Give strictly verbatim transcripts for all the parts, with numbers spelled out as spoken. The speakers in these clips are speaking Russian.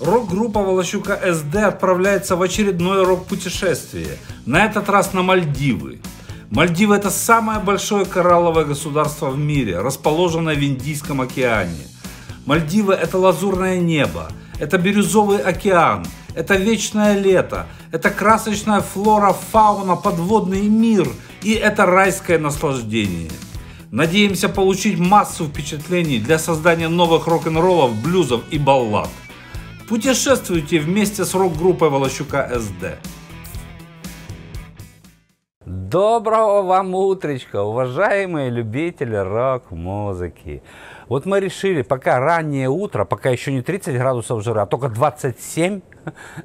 Рок-группа Волощука эс дэ отправляется в очередное рок-путешествие, на этот раз на Мальдивы. Мальдивы – это самое большое коралловое государство в мире, расположенное в Индийском океане. Мальдивы – это лазурное небо, это бирюзовый океан, это вечное лето, это красочная флора, фауна, подводный мир и это райское наслаждение. Надеемся получить массу впечатлений для создания новых рок-н-роллов, блюзов и баллад. Путешествуйте вместе с рок-группой Волощука эс дэ. Доброго вам утречка, уважаемые любители рок-музыки. Вот мы решили, пока раннее утро, пока еще не тридцать градусов жара, а только двадцать семь,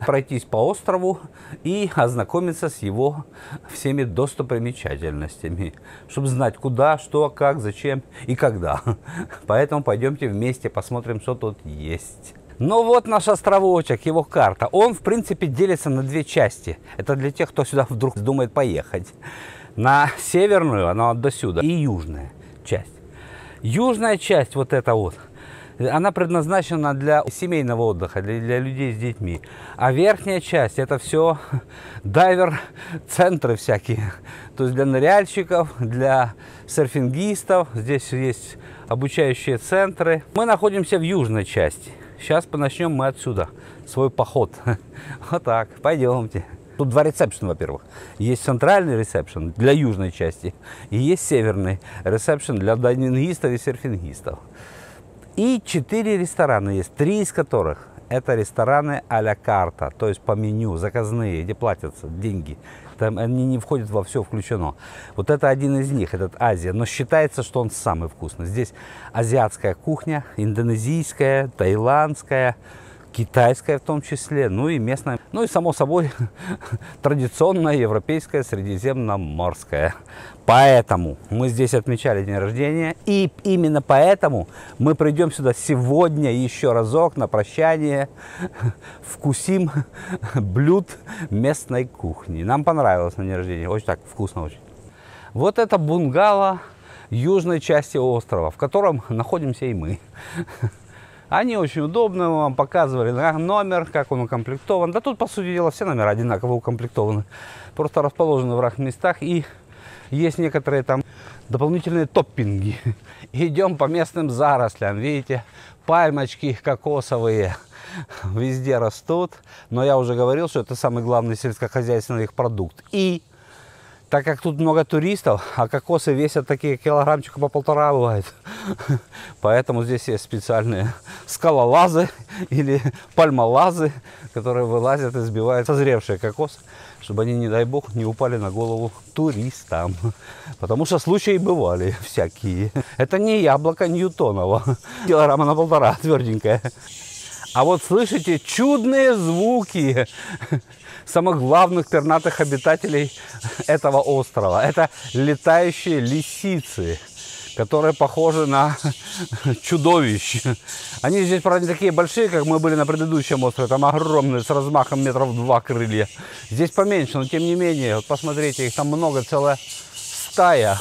пройтись по острову и ознакомиться с его всеми достопримечательностями, чтобы знать, куда, что, как, зачем и когда. Поэтому пойдемте вместе посмотрим, что тут есть. Ну вот наш островочек, его карта. Он, в принципе, делится на две части. Это для тех, кто сюда вдруг думает поехать. На северную, она вот до сюда, и южная часть. Южная часть, вот эта вот, она предназначена для семейного отдыха, для, для людей с детьми. А верхняя часть, это все дайвер-центры всякие. То есть для ныряльщиков, для серфингистов. Здесь есть обучающие центры. Мы находимся в южной части. Сейчас начнем мы отсюда свой поход. Вот так, пойдемте. Тут два ресепшена, во-первых. Есть центральный ресепшен для южной части и есть северный ресепшен для дайвингистов и серфингистов. И четыре ресторана есть, три из которых это рестораны а-ля карта, то есть по меню, заказные, где платятся деньги. Там они не входят во все включено. Вот это один из них, этот Азия. Но считается, что он самый вкусный. Здесь азиатская кухня, индонезийская, таиландская, китайская в том числе, ну и местная. Ну и само собой традиционная европейская, средиземноморская. Поэтому мы здесь отмечали день рождения. И именно поэтому мы придем сюда сегодня еще разок на прощание. Вкусим блюд местной кухни. Нам понравилось на день рождения. Очень так вкусно очень. Вот это бунгало южной части острова, в котором находимся и мы. Они очень удобны, мы вам показывали номер, как он укомплектован. Да тут, по сути дела, все номера одинаково укомплектованы. Просто расположены в разных местах и есть некоторые там дополнительные топпинги. Идем по местным зарослям, видите, пальмочки кокосовые везде растут. Но я уже говорил, что это самый главный сельскохозяйственный их продукт. И так как тут много туристов, а кокосы весят такие килограммчика по полтора бывает. Поэтому здесь есть специальные скалолазы или пальмолазы, которые вылазят и сбивают созревшие кокосы, чтобы они, не дай бог, не упали на голову туристам. Потому что случаи бывали всякие. Это не яблоко Ньютонова, килограмма на полтора, тверденькое. А вот слышите чудные звуки самых главных пернатых обитателей этого острова. Это летающие лисицы, которые похожи на чудовищ. Они здесь, правда, не такие большие, как мы были на предыдущем острове. Там огромные, с размахом метров два крылья. Здесь поменьше, но тем не менее. Вот посмотрите, их там много, целая стая.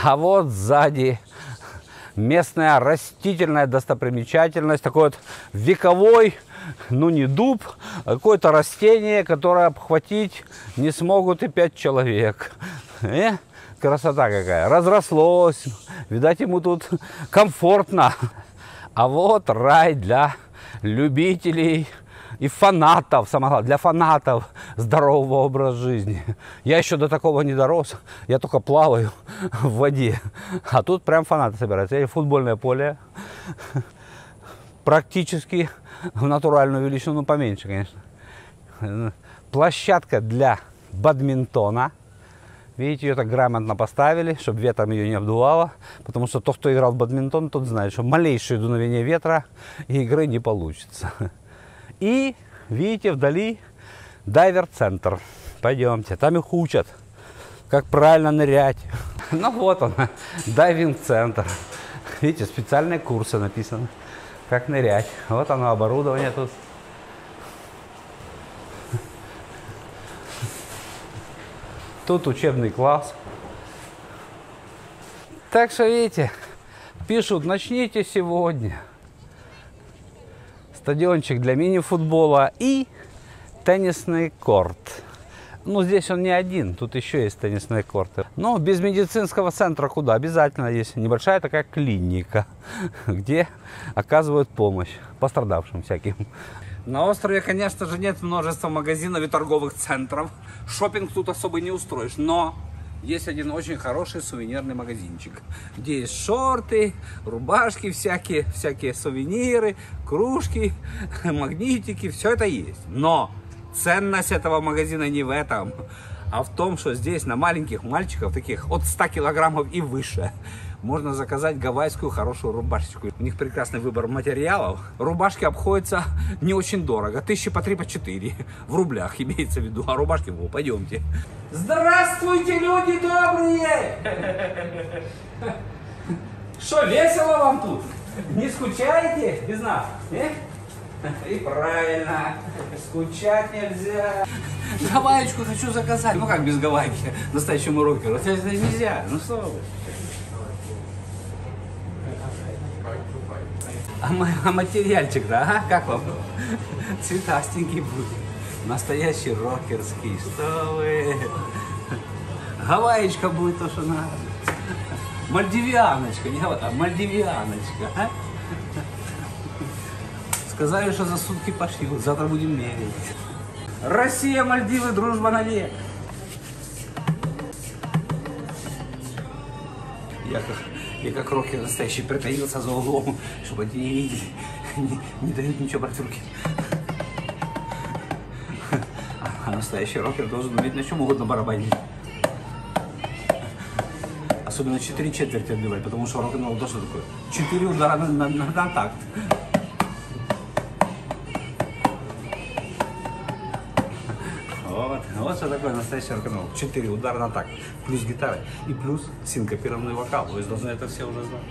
А вот сзади местная растительная достопримечательность. Такой вот вековой, ну не дуб, а какое-то растение, которое обхватить не смогут и пять человек. Э? Красота какая. Разрослось. Видать, ему тут комфортно. А вот рай для любителей и фанатов, самое главное, для фанатов здорового образа жизни. Я еще до такого не дорос, я только плаваю в воде. А тут прям фанаты собираются. Или футбольное поле, практически в натуральную величину, ну поменьше, конечно. Площадка для бадминтона. Видите, ее так грамотно поставили, чтобы ветром ее не обдувало. Потому что тот, кто играл в бадминтон, тот знает, что малейшее дуновение ветра и игры не получится. И, видите, вдали дайвер-центр. Пойдемте, там их учат, как правильно нырять. Ну вот он, дайвинг-центр. Видите, специальные курсы написаны, как нырять. Вот оно, оборудование тут. Тут учебный класс. Так что, видите, пишут, начните сегодня. Стадиончик для мини-футбола и теннисный корт. Ну, здесь он не один, тут еще есть теннисные корты. Но без медицинского центра куда? Обязательно есть небольшая такая клиника, где оказывают помощь пострадавшим всяким. На острове, конечно же, нет множества магазинов и торговых центров. Шопинг тут особо не устроишь, но есть один очень хороший сувенирный магазинчик, где есть шорты, рубашки всякие, всякие сувениры, кружки, магнитики, все это есть. Но ценность этого магазина не в этом, а в том, что здесь на маленьких мальчиков, таких от ста килограммов и выше, можно заказать гавайскую хорошую рубашечку. У них прекрасный выбор материалов. Рубашки обходятся не очень дорого. Тысячи по три, по четыре. В рублях имеется в виду. А рубашки, ну, пойдемте. Здравствуйте, люди добрые! Что, весело вам тут? Не скучаете без нас? Э? И правильно, скучать нельзя. Гавайечку хочу заказать. Ну как без гавайки настоящему рокеру? Это нельзя, ну что вы. А материальчик, да? А? Как вам? Цветастенький будет. Настоящий рокерский. Что вы? Гавайечка будет то, что надо. Мальдивианочка, не вот, а мальдивианочка. А? Сказали, что за сутки пошьют. Завтра будем мерить. Россия, Мальдивы, дружба навек. Я как, я как рокер настоящий притаился за углом, чтобы они не видели, не, не дают ничего брать в руки. А настоящий рокер должен уметь на чем угодно барабанить. Особенно четыре четверти отбивать, потому что рок-н-ролл должен такой. Четыре удара на, на, на, на такт. Вот, вот что такое настоящий рок-н-ролл. Четыре удара на такт, плюс гитара и плюс синкопированный вокал. Вы должны это все уже знать,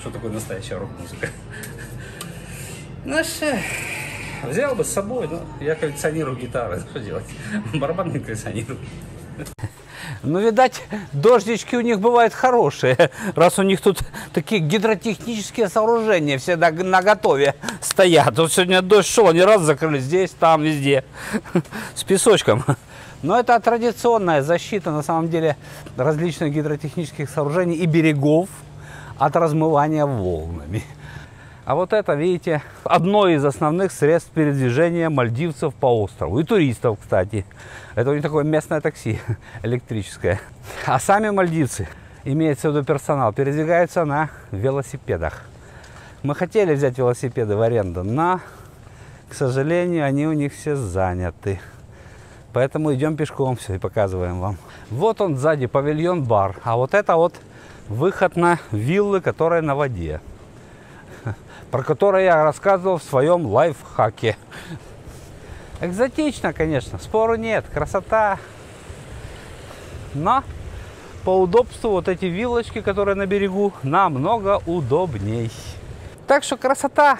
что такое настоящая рок-музыка. Ну что, взял бы с собой, но я коллекционирую гитары. Что делать? Барабан не коллекционирую. Ну, видать, дождички у них бывают хорошие, раз у них тут такие гидротехнические сооружения все наготове стоят. Вот сегодня дождь шел, они раз закрыли здесь, там, везде, с песочком. Но это традиционная защита, на самом деле, различных гидротехнических сооружений и берегов от размывания волнами. А вот это, видите, одно из основных средств передвижения мальдивцев по острову. И туристов, кстати. Это у них такое местное такси электрическое. А сами мальдивцы, имеется в виду персонал, передвигаются на велосипедах. Мы хотели взять велосипеды в аренду, но, к сожалению, они у них все заняты. Поэтому идем пешком все и показываем вам. Вот он сзади, павильон-бар. А вот это вот выход на виллы, которые на воде, про которое я рассказывал в своем лайфхаке. Экзотично, конечно, спору нет, красота. Но по удобству вот эти виллочки, которые на берегу, намного удобней. Так что красота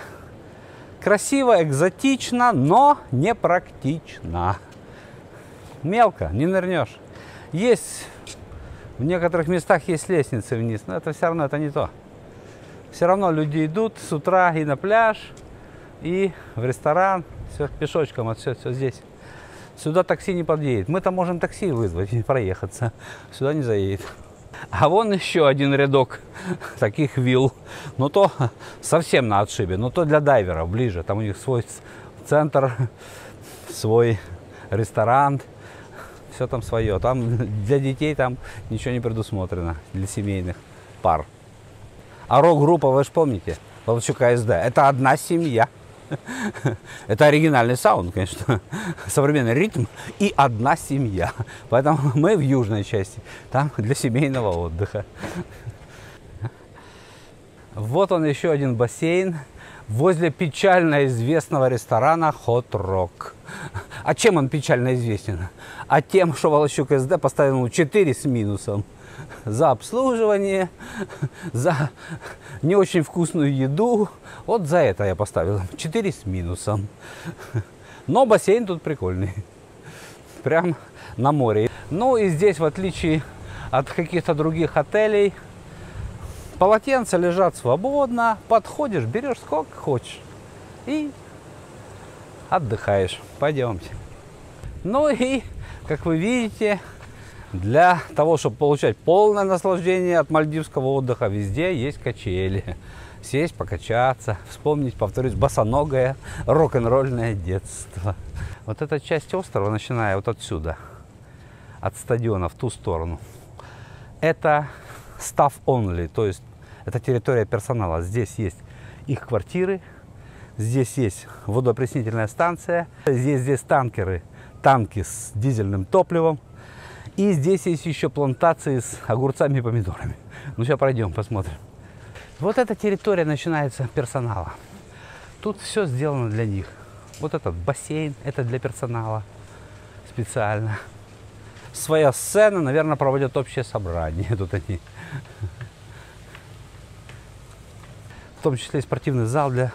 красиво, экзотично, но не практично. Мелко, не нырнешь. Есть, в некоторых местах есть лестницы вниз, но это все равно это не то. Все равно люди идут с утра и на пляж, и в ресторан, все пешочком, а все, все здесь. Сюда такси не подъедет. Мы-то можем такси вызвать и проехаться. Сюда не заедет. А вон еще один рядок таких вилл. Но то совсем на отшибе, но то для дайверов ближе. Там у них свой центр, свой ресторан, все там свое. Там для детей там ничего не предусмотрено, для семейных пар. А рок-группа, вы же помните, Волощука СД, это одна семья. Это оригинальный саунд, конечно, современный ритм и одна семья. Поэтому мы в южной части, там для семейного отдыха. Вот он еще один бассейн возле печально известного ресторана Hot Rock. А чем он печально известен? А тем, что Волощук СД поставил ему четыре с минусом. За обслуживание, за не очень вкусную еду. Вот за это я поставил четыре с минусом. Но бассейн тут прикольный. Прям на море. Ну и здесь, в отличие от каких-то других отелей, Полотенца лежат свободно, подходишь, берешь сколько хочешь и отдыхаешь. Пойдемте. Ну и, как вы видите, для того, чтобы получать полное наслаждение от мальдивского отдыха, везде есть качели. Сесть, покачаться, вспомнить, повторюсь, босоногое рок-н-ролльное детство. Вот эта часть острова, начиная вот отсюда, от стадиона в ту сторону, это staff only, то есть это территория персонала. Здесь есть их квартиры, здесь есть водоопреснительная станция, здесь, здесь танкеры, танки с дизельным топливом, и здесь есть еще плантации с огурцами и помидорами. Ну, сейчас пройдем, посмотрим. Вот эта территория начинается персонала. Тут все сделано для них. Вот этот бассейн, это для персонала специально. Своя сцена, наверное, проводят общее собрание. Тут они. В том числе и спортивный зал для,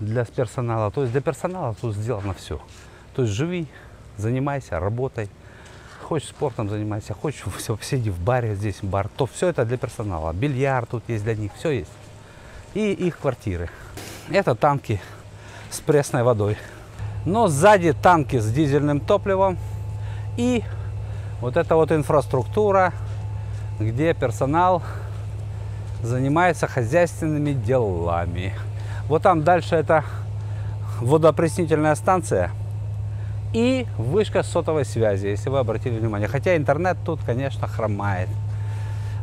для персонала. То есть для персонала тут сделано все. То есть живи, занимайся, работай. Хочешь спортом занимайся, хочешь все, сиди в баре, здесь бар, то все это для персонала. Бильярд тут есть для них, все есть. И их квартиры. Это танки с пресной водой. Но сзади танки с дизельным топливом. И вот эта вот инфраструктура, где персонал занимается хозяйственными делами. Вот там дальше это водоопреснительная станция. И вышка сотовой связи, если вы обратили внимание. Хотя интернет тут, конечно, хромает.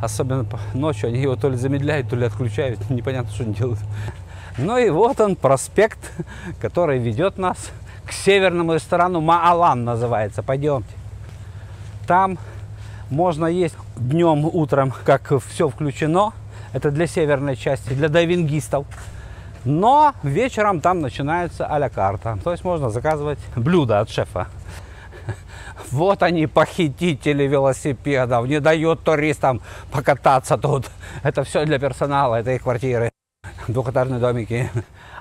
Особенно ночью они его то ли замедляют, то ли отключают. Непонятно, что они делают. Ну и вот он, проспект, который ведет нас к северному ресторану. Маалан называется. Пойдемте. Там можно есть днем, утром, как все включено. Это для северной части, для дайвингистов. Но вечером там начинается а-ля карта. То есть можно заказывать блюда от шефа. Вот они, похитители велосипедов. Не дают туристам покататься тут. Это все для персонала, это их квартиры. Двухэтажные домики.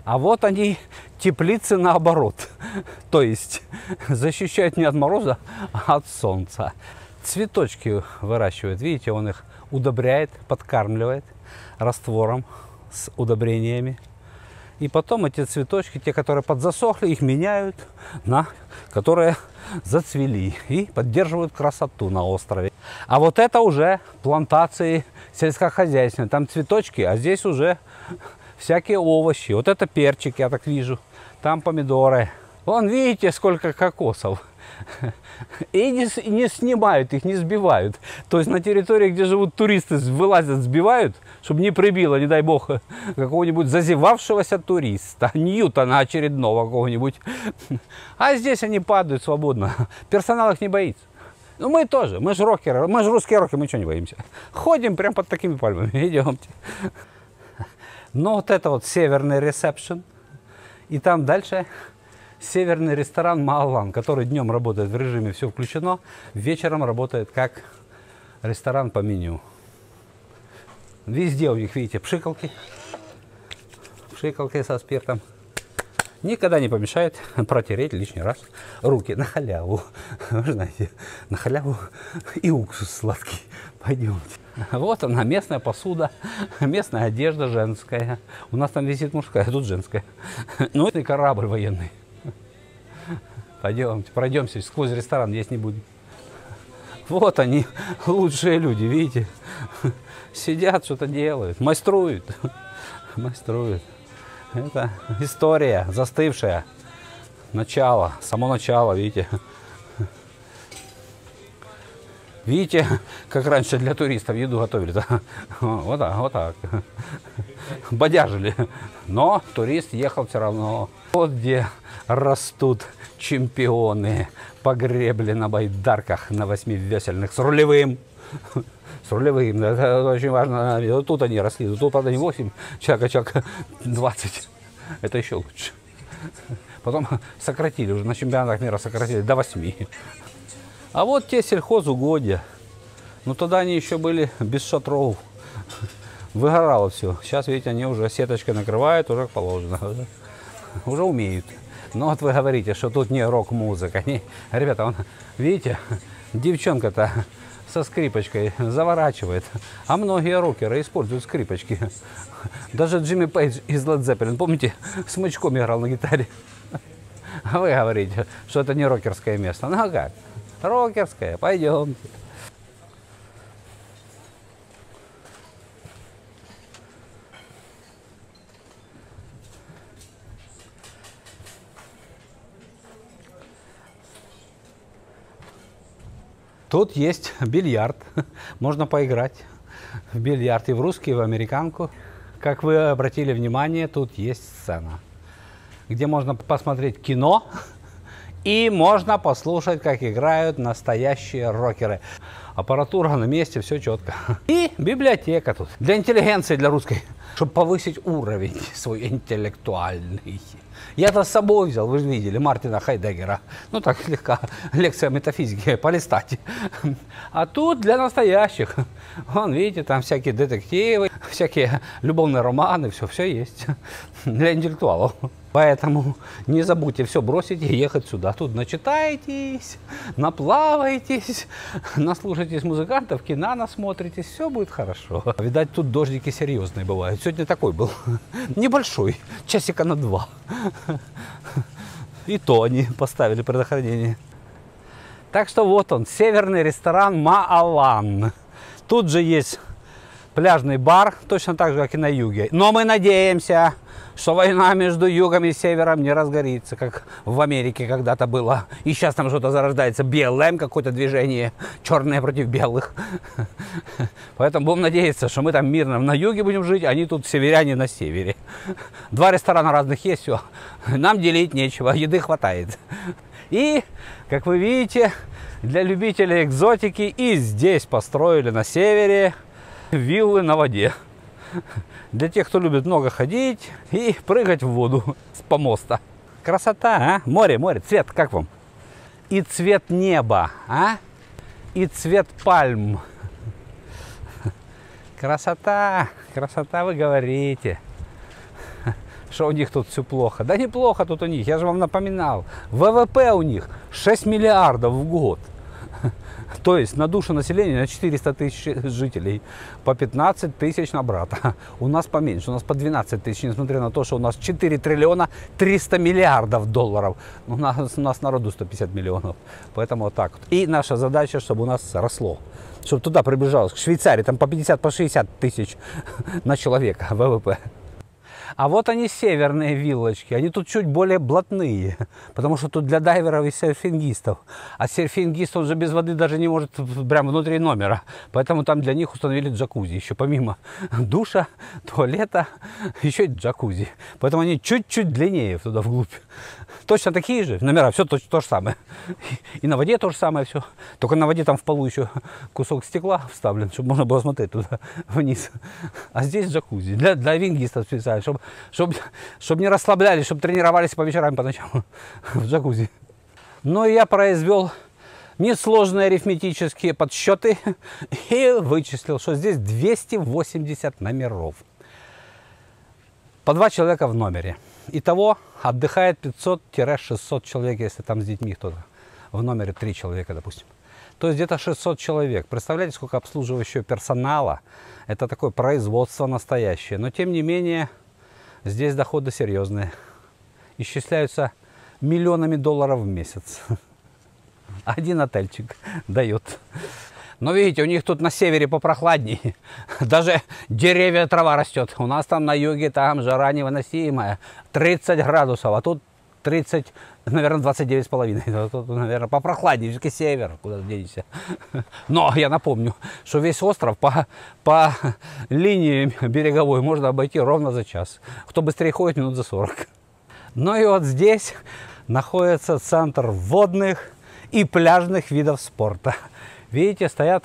А вот они, теплицы наоборот. То есть защищают не от мороза, а от солнца. Цветочки выращивают. Видите, он их удобряет, подкармливает раствором с удобрениями. И потом эти цветочки, те, которые подзасохли, их меняют на которые зацвели и поддерживают красоту на острове. А вот это уже плантации сельскохозяйственные. Там цветочки, а здесь уже всякие овощи. Вот это перчик, я так вижу. Там помидоры. Вон, видите, сколько кокосов. И не, не снимают их, не сбивают. То есть на территории, где живут туристы, вылазят, сбивают, чтобы не прибило, не дай бог, какого-нибудь зазевавшегося туриста, Ньютона очередного какого-нибудь. А здесь они падают свободно. Персонал их не боится. Ну мы тоже, мы же рокеры, мы же русские рокеры, мы ничего не боимся. Ходим прям под такими пальмами, идемте. Но вот это вот северный ресепшн. И там дальше... Северный ресторан Маалан, который днем работает в режиме «все включено», вечером работает как ресторан по меню. Везде у них, видите, пшикалки, пшикалки со спиртом. Никогда не помешает протереть лишний раз руки на халяву. Вы знаете, на халяву и уксус сладкий. Пойдемте. Вот она, местная посуда, местная одежда женская. У нас там висит мужская, а тут женская. Ну, это корабль военный. Пойдемте, пройдемся сквозь ресторан, есть не будем. Вот они, лучшие люди, видите? Сидят, что-то делают, майструют. Майструют. Это история застывшая. Начало, само начало, видите? Видите, как раньше для туристов еду готовили? Вот так, вот так. Бодяжили. Но турист ехал все равно. Вот где растут чемпионы по гребле на байдарках на восьми весельных с рулевым. С рулевым, это очень важно. Вот тут они росли, тут они восемь, человек, человек двадцать. Это еще лучше. Потом сократили, уже на чемпионатах мира сократили до восьми. А вот те сельхозугодия. Но тогда они еще были без шатров. Выгорало все. Сейчас, видите, они уже сеточкой накрывают, уже положено. Уже, уже умеют. Но вот вы говорите, что тут не рок-музыка. Ребята, вон, видите, девчонка-то со скрипочкой заворачивает. А многие рокеры используют скрипочки. Даже Джимми Пейдж из Led Zeppelin, помните, с мычком играл на гитаре. А вы говорите, что это не рокерское место. Ну а как? Рокерское, пойдемте. Тут есть бильярд, можно поиграть в бильярд и в русский, и в американку. Как вы обратили внимание, тут есть сцена, где можно посмотреть кино и можно послушать, как играют настоящие рокеры. Аппаратура на месте, все четко. И библиотека тут для интеллигенции, для русской, чтобы повысить уровень свой интеллектуальный. Я-то с собой взял, вы же видели, Мартина Хайдеггера. Ну так, слегка лекция метафизики, полистать. А тут для настоящих. Вон, видите, там всякие детективы, всякие любовные романы, все, все есть. Для интеллектуалов. Поэтому не забудьте все бросить и ехать сюда. Тут начитаетесь, наплаваетесь, наслушайтесь музыкантов, кино насмотритесь, все будет хорошо. Видать, тут дождики серьезные бывают. Сегодня такой был, небольшой, часика на два. И то они поставили предохранение. Так что вот он, северный ресторан Маалан. Тут же есть пляжный бар, точно так же, как и на юге. Но мы надеемся, что война между югом и севером не разгорится, как в Америке когда-то было. И сейчас там что-то зарождается, би эл эм, какое-то движение, черные против белых. Поэтому будем надеяться, что мы там мирно на юге будем жить, они тут северяне на севере. Два ресторана разных есть, все. Нам делить нечего, еды хватает. И, как вы видите, для любителей экзотики и здесь построили на севере виллы на воде. Для тех, кто любит много ходить и прыгать в воду с помоста. Красота, а? Море, море, цвет, как вам? И цвет неба, а? И цвет пальм. Красота, красота, вы говорите, что у них тут все плохо. Да неплохо тут у них, я же вам напоминал. вэ вэ пэ у них шесть миллиардов в год. То есть на душу населения на четыреста тысяч жителей, по пятнадцать тысяч на брата. У нас поменьше, у нас по двенадцать тысяч, несмотря на то, что у нас четыре триллиона триста миллиардов долларов. У нас, у нас народу сто пятьдесят миллионов, поэтому вот так вот. И наша задача, чтобы у нас росло, чтобы туда приближалось, к Швейцарии, там по пятьдесят, по шестьдесят тысяч на человека вэ вэ пэ. А вот они, северные виллочки, они тут чуть более блатные, потому что тут для дайверов и серфингистов. А серфингист, он же без воды даже не может прямо внутри номера, поэтому там для них установили джакузи, еще помимо душа, туалета, еще и джакузи. Поэтому они чуть-чуть длиннее туда вглубь. Точно такие же номера, все то, то же самое. И на воде то же самое все, только на воде там в полу еще кусок стекла вставлен, чтобы можно было смотреть туда вниз. А здесь джакузи, для, для вингистов специально, чтобы Чтобы, чтобы не расслаблялись, чтобы тренировались по вечерам, по ночам в джакузи. Но я произвел несложные арифметические подсчеты и вычислил, что здесь двести восемьдесят номеров. По два человека в номере. Итого отдыхает пятьсот-шестьсот человек, если там с детьми кто-то. В номере три человека, допустим. То есть где-то шестьсот человек. Представляете, сколько обслуживающего персонала. Это такое производство настоящее. Но тем не менее... Здесь доходы серьезные, исчисляются миллионами долларов в месяц. Один отельчик дает. Но видите, у них тут на севере попрохладнее, даже деревья, трава растет. У нас там на юге, там жара невыносимая, тридцать градусов, а тут тридцать, наверное, двадцать девять с половиной. Тут, наверное, попрохладнее, все-таки север, куда денешься. Но я напомню, что весь остров по, по линии береговой можно обойти ровно за час. Кто быстрее ходит, минут за сорок. Ну и вот здесь находится центр водных и пляжных видов спорта. Видите, стоят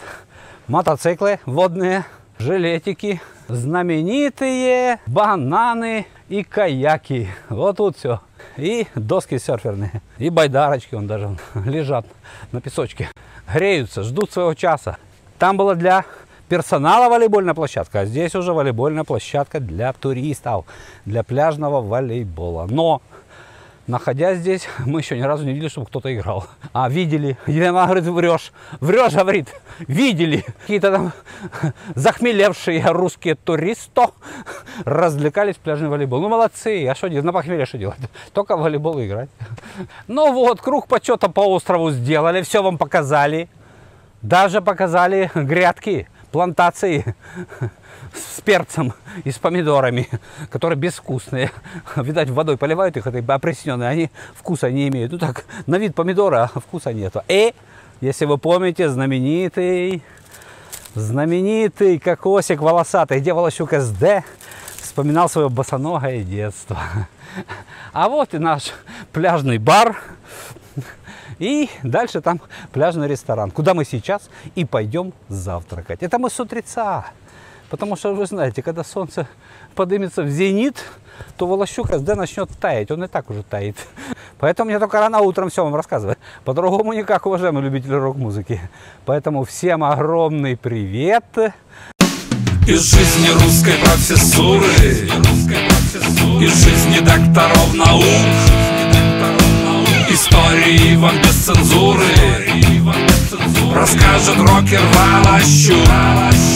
мотоциклы водные, жилетики, знаменитые бананы и каяки. Вот тут все. И доски серферные, и байдарочки, он даже лежат на песочке, греются, ждут своего часа. Там было для персонала волейбольная площадка, а здесь уже волейбольная площадка для туристов, для пляжного волейбола. Но Находясь здесь, мы еще ни разу не видели, чтобы кто-то играл. А видели. Елена говорит, врешь. Врешь, говорит. Видели. Какие-то там захмелевшие русские туристы развлекались пляжным волейболом. Ну, молодцы. А что делать? На похмелье что делать? Только в волейбол играть. Ну вот, круг почета по острову сделали. Все вам показали. Даже показали грядки, плантации с перцем и с помидорами, которые безвкусные. Видать, водой поливают их, этой опресненные, они вкуса не имеют. Ну так, на вид помидора, а вкуса нету. И, если вы помните, знаменитый, знаменитый кокосик волосатый, где Волощук СД вспоминал свое босоногое детство. А вот и наш пляжный бар. И дальше там пляжный ресторан, куда мы сейчас и пойдем завтракать. Это мы с утреца. Потому что, вы знаете, когда солнце поднимется в зенит, то Волощук СД начнет таять. Он и так уже тает. Поэтому мне только рано утром все вам рассказывать. По-другому никак, уважаемые любители рок-музыки. Поэтому всем огромный привет. Из жизни русской профессуры, из жизни докторов наук, истории вам без цензуры расскажет рокер Волощук.